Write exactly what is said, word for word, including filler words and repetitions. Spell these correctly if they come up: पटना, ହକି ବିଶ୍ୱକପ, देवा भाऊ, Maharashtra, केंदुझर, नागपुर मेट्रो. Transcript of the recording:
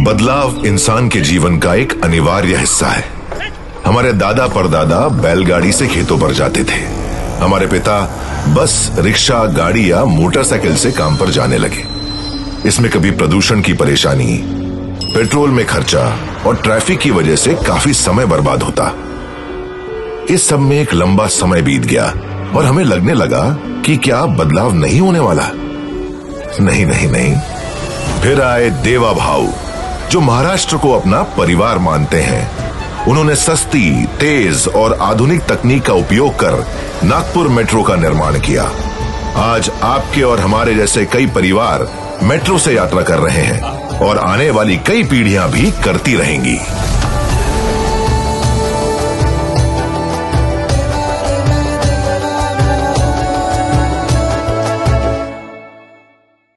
बदलाव इंसान के जीवन का एक अनिवार्य हिस्सा है। हमारे दादा परदादा बैलगाड़ी से खेतों पर जाते थे। हमारे पिता बस, रिक्शा, गाड़ी या मोटरसाइकिल से काम पर जाने लगे। इसमें कभी प्रदूषण की परेशानी, पेट्रोल में खर्चा और ट्रैफिक की वजह से काफी समय बर्बाद होता। इस सब में एक लंबा समय बीत गया और हमें लगने लगा कि क्या बदलाव नहीं होने वाला। नहीं नहीं नहीं फिर आए देवा भाऊ, जो महाराष्ट्र को अपना परिवार मानते हैं। उन्होंने सस्ती, तेज और आधुनिक तकनीक का उपयोग कर नागपुर मेट्रो का निर्माण किया। आज आपके और हमारे जैसे कई परिवार मेट्रो से यात्रा कर रहे हैं और आने वाली कई पीढ़ियां भी करती रहेंगी।